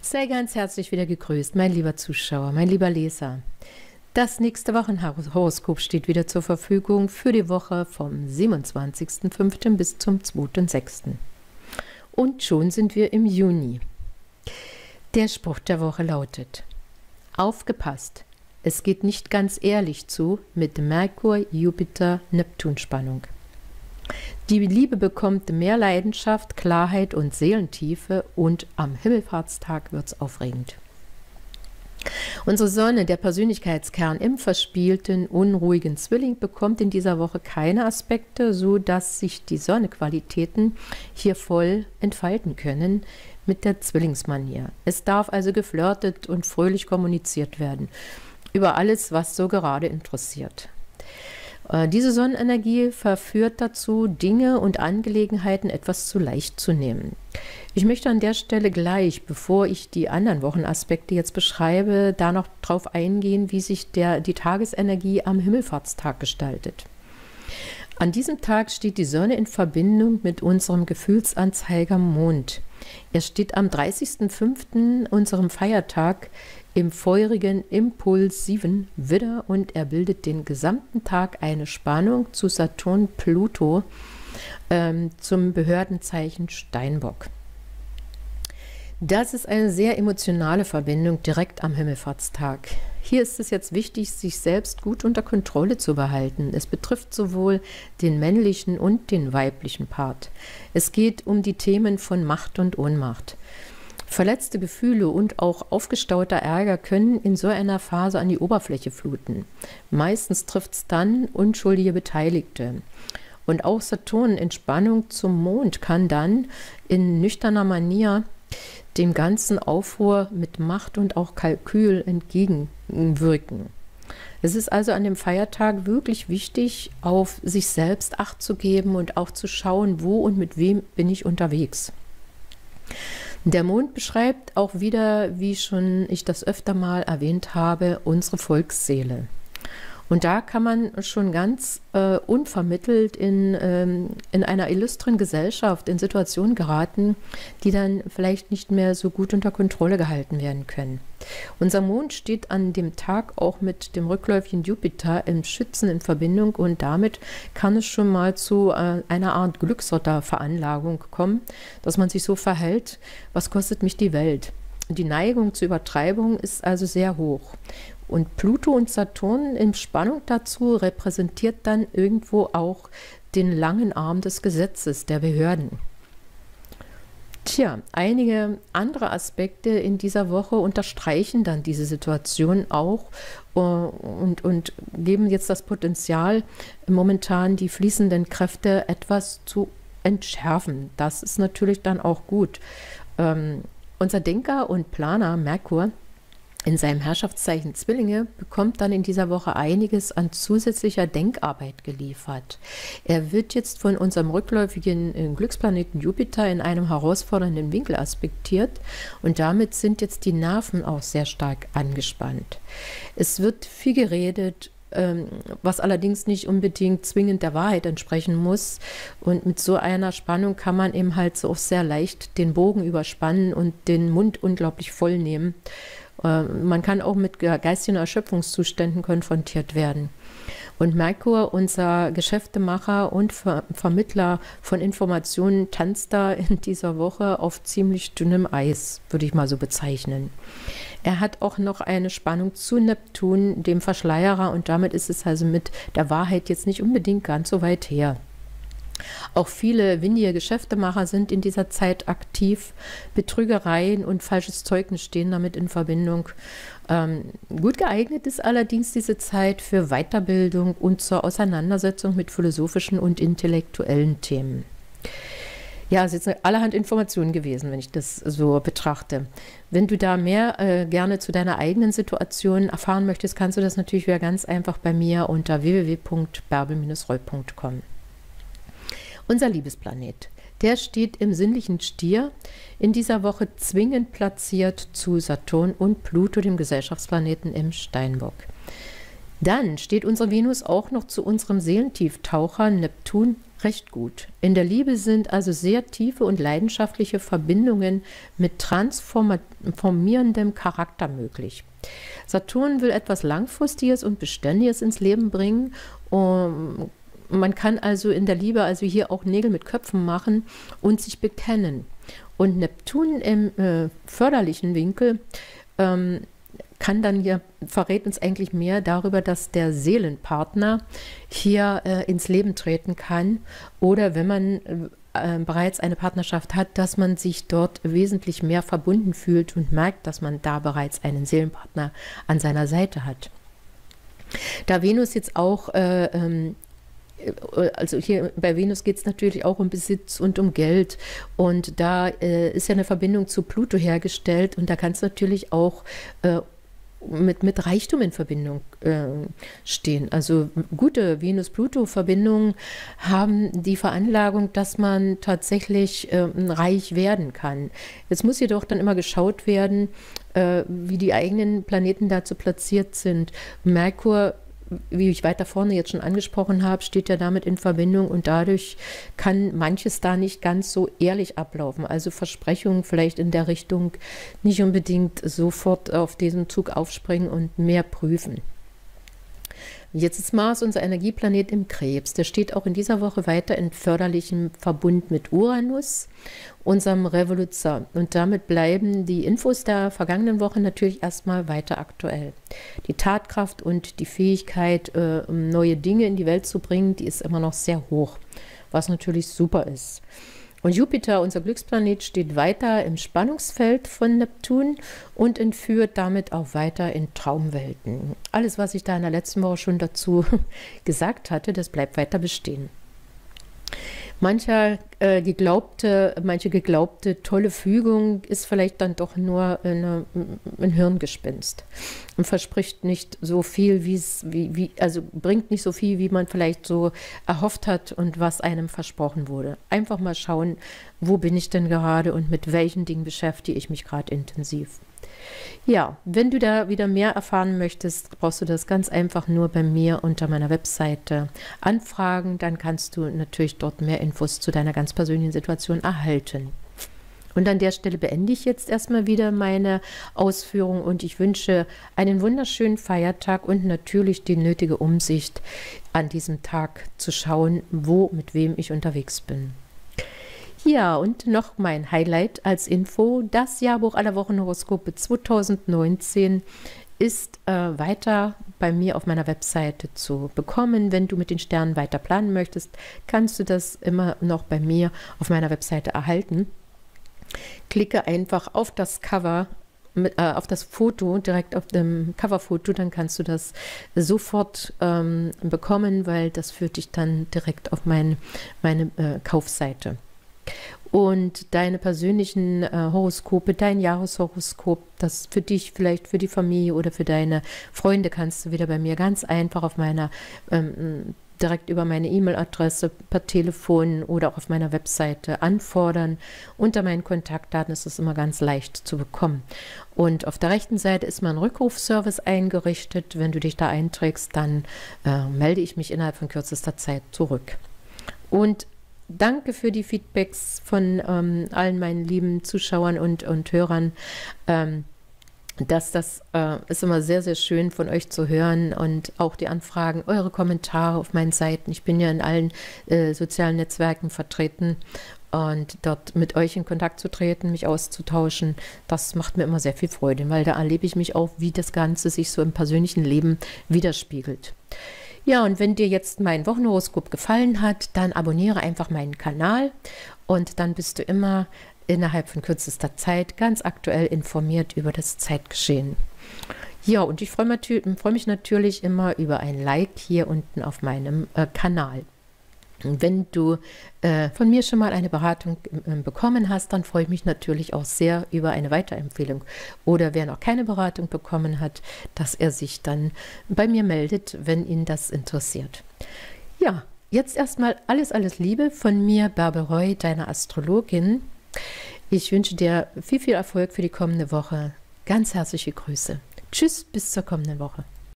Sei ganz herzlich wieder gegrüßt, mein lieber Zuschauer, mein lieber Leser. Das nächste Wochenhoroskop steht wieder zur Verfügung für die Woche vom 27.05. bis zum 2.06. Und schon sind wir im Juni. Der Spruch der Woche lautet: Aufgepasst, es geht nicht ganz ehrlich zu mit Merkur, Jupiter, Neptun-Spannung. Die Liebe bekommt mehr Leidenschaft, Klarheit und Seelentiefe, und am Himmelfahrtstag wird es aufregend. Unsere Sonne, der Persönlichkeitskern im verspielten, unruhigen Zwilling, bekommt in dieser Woche keine Aspekte, sodass sich die Sonnequalitäten hier voll entfalten können mit der Zwillingsmanier. Es darf also geflirtet und fröhlich kommuniziert werden über alles, was so gerade interessiert. Diese Sonnenenergie verführt dazu, Dinge und Angelegenheiten etwas zu leicht zu nehmen. Ich möchte an der Stelle gleich, bevor ich die anderen Wochenaspekte jetzt beschreibe, da noch drauf eingehen, wie sich die Tagesenergie am Himmelfahrtstag gestaltet. An diesem Tag steht die Sonne in Verbindung mit unserem Gefühlsanzeiger Mond. Er steht am 30.05., unserem Feiertag, im feurigen, impulsiven Widder, und er bildet den gesamten Tag eine Spannung zu Saturn-Pluto, zum Behördenzeichen Steinbock. Das ist eine sehr emotionale Verbindung direkt am Himmelfahrtstag. Hier ist es jetzt wichtig, sich selbst gut unter Kontrolle zu behalten. Es betrifft sowohl den männlichen und den weiblichen Part. Es geht um die Themen von Macht und Ohnmacht. Verletzte Gefühle und auch aufgestauter Ärger können in so einer Phase an die Oberfläche fluten. Meistens trifft es dann unschuldige Beteiligte. Und auch Saturn in Spannung zum Mond kann dann in nüchterner Manier dem ganzen Aufruhr mit Macht und auch Kalkül entgegenwirken. Es ist also an dem Feiertag wirklich wichtig, auf sich selbst Acht zu geben und auch zu schauen, wo und mit wem bin ich unterwegs. Der Mond beschreibt auch wieder, wie schon ich das öfter mal erwähnt habe, unsere Volksseele. Und da kann man schon ganz unvermittelt in einer illustren Gesellschaft in Situationen geraten, die dann vielleicht nicht mehr so gut unter Kontrolle gehalten werden können. Unser Mond steht an dem Tag auch mit dem rückläufigen Jupiter im Schützen in Verbindung, und damit kann es schon mal zu einer Art Glücksritterveranlagung kommen, dass man sich so verhält: Was kostet mich die Welt? Die Neigung zur Übertreibung ist also sehr hoch. Und Pluto und Saturn in Spannung dazu repräsentiert dann irgendwo auch den langen Arm des Gesetzes, der Behörden. Tja, einige andere Aspekte in dieser Woche unterstreichen dann diese Situation auch und geben jetzt das Potenzial, momentan die fließenden Kräfte etwas zu entschärfen. Das ist natürlich dann auch gut. Unser Denker und Planer Merkur in seinem Herrschaftszeichen Zwillinge bekommt dann in dieser Woche einiges an zusätzlicher Denkarbeit geliefert. Er wird jetzt von unserem rückläufigen Glücksplaneten Jupiter in einem herausfordernden Winkel aspektiert, und damit sind jetzt die Nerven auch sehr stark angespannt. Es wird viel geredet, was allerdings nicht unbedingt zwingend der Wahrheit entsprechen muss. Und mit so einer Spannung kann man eben halt so auch sehr leicht den Bogen überspannen und den Mund unglaublich voll nehmen. Man kann auch mit geistigen Erschöpfungszuständen konfrontiert werden. Und Merkur, unser Geschäftemacher und Vermittler von Informationen, tanzt da in dieser Woche auf ziemlich dünnem Eis, würde ich mal so bezeichnen. Er hat auch noch eine Spannung zu Neptun, dem Verschleierer, und damit ist es also mit der Wahrheit jetzt nicht unbedingt ganz so weit her. Auch viele windige Geschäftemacher sind in dieser Zeit aktiv. Betrügereien und falsches Zeugnis stehen damit in Verbindung. Gut geeignet ist allerdings diese Zeit für Weiterbildung und zur Auseinandersetzung mit philosophischen und intellektuellen Themen. Ja, es ist jetzt allerhand Informationen gewesen, wenn ich das so betrachte. Wenn du da mehr gerne zu deiner eigenen Situation erfahren möchtest, kannst du das natürlich wieder ganz einfach bei mir unter www.bärbel-roy.com. Unser Liebesplanet, der steht im sinnlichen Stier, in dieser Woche zwingend platziert zu Saturn und Pluto, dem Gesellschaftsplaneten im Steinbock. Dann steht unsere Venus auch noch zu unserem Seelentieftaucher Neptun recht gut. In der Liebe sind also sehr tiefe und leidenschaftliche Verbindungen mit transformierendem Charakter möglich. Saturn will etwas Langfristiges und Beständiges ins Leben bringen. Man kann also in der Liebe hier auch Nägel mit Köpfen machen und sich bekennen. Und Neptun im förderlichen Winkel kann dann hier, verrät uns eigentlich mehr darüber, dass der Seelenpartner hier ins Leben treten kann, oder wenn man bereits eine Partnerschaft hat, dass man sich dort wesentlich mehr verbunden fühlt und merkt, dass man da bereits einen Seelenpartner an seiner Seite hat. Da Venus jetzt auch also hier bei Venus geht es natürlich auch um Besitz und um Geld, und da ist ja eine Verbindung zu Pluto hergestellt, und da kann es natürlich auch mit Reichtum in Verbindung stehen. Also gute Venus-Pluto-Verbindungen haben die Veranlagung, dass man tatsächlich reich werden kann. Jetzt muss jedoch dann immer geschaut werden, wie die eigenen Planeten dazu platziert sind. Merkur, wie ich weiter vorne jetzt schon angesprochen habe, steht ja damit in Verbindung, und dadurch kann manches da nicht ganz so ehrlich ablaufen. Also Versprechungen vielleicht in der Richtung nicht unbedingt sofort auf diesen Zug aufspringen und mehr prüfen. Jetzt ist Mars, unser Energieplanet, im Krebs. Der steht auch in dieser Woche weiter in förderlichem Verbund mit Uranus, unserem Revoluzer. Und damit bleiben die Infos der vergangenen Woche natürlich erstmal weiter aktuell. Die Tatkraft und die Fähigkeit, neue Dinge in die Welt zu bringen, die ist immer noch sehr hoch, was natürlich super ist. Und Jupiter, unser Glücksplanet, steht weiter im Spannungsfeld von Neptun und entführt damit auch weiter in Traumwelten. Alles, was ich da in der letzten Woche schon dazu gesagt hatte, das bleibt weiter bestehen. Manche geglaubte tolle Fügung ist vielleicht dann doch nur ein Hirngespinst und verspricht nicht so viel, also bringt nicht so viel, wie man vielleicht so erhofft hat und was einem versprochen wurde. Einfach mal schauen, wo bin ich denn gerade und mit welchen Dingen beschäftige ich mich gerade intensiv. Ja, wenn du da wieder mehr erfahren möchtest, brauchst du das ganz einfach nur bei mir unter meiner Webseite anfragen. Dann kannst du natürlich dort mehr Infos zu deiner ganz persönlichen Situation erhalten. Und an der Stelle beende ich jetzt erstmal wieder meine Ausführung, und ich wünsche einen wunderschönen Feiertag und natürlich die nötige Umsicht, an diesem Tag zu schauen, wo, mit wem ich unterwegs bin. Ja, und noch mein Highlight als Info, das Jahrbuch aller Wochenhoroskope 2019 ist weiter bei mir auf meiner Webseite zu bekommen. Wenn du mit den Sternen weiter planen möchtest, kannst du das immer noch bei mir auf meiner Webseite erhalten. Klicke einfach auf das Cover, auf das Foto, direkt auf dem Coverfoto, dann kannst du das sofort bekommen, weil das führt dich dann direkt auf meine Kaufseite. Und deine persönlichen Horoskope, dein Jahreshoroskop, das für dich, vielleicht für die Familie oder für deine Freunde, kannst du wieder bei mir ganz einfach auf meiner, direkt über meine E-Mail-Adresse, per Telefon oder auch auf meiner Webseite anfordern. Unter meinen Kontaktdaten ist es immer ganz leicht zu bekommen. Und auf der rechten Seite ist mein Rückrufservice eingerichtet. Wenn du dich da einträgst, dann melde ich mich innerhalb von kürzester Zeit zurück. Und danke für die Feedbacks von allen meinen lieben Zuschauern und Hörern. Das ist immer sehr, sehr schön von euch zu hören, und auch die Anfragen, eure Kommentare auf meinen Seiten. Ich bin ja in allen sozialen Netzwerken vertreten, und dort mit euch in Kontakt zu treten, mich auszutauschen, das macht mir immer sehr viel Freude, weil da erlebe ich mich auch, wie das Ganze sich so im persönlichen Leben widerspiegelt. Ja, und wenn dir jetzt mein Wochenhoroskop gefallen hat, dann abonniere einfach meinen Kanal, und dann bist du immer innerhalb von kürzester Zeit ganz aktuell informiert über das Zeitgeschehen. Ja, und ich freue mich natürlich immer über ein Like hier unten auf meinem Kanal. Wenn du von mir schon mal eine Beratung bekommen hast, dann freue ich mich natürlich auch sehr über eine Weiterempfehlung. Oder wer noch keine Beratung bekommen hat, dass er sich dann bei mir meldet, wenn ihn das interessiert. Ja, jetzt erstmal alles, alles Liebe von mir, Bärbel Roy, deiner Astrologin. Ich wünsche dir viel, viel Erfolg für die kommende Woche. Ganz herzliche Grüße. Tschüss, bis zur kommenden Woche.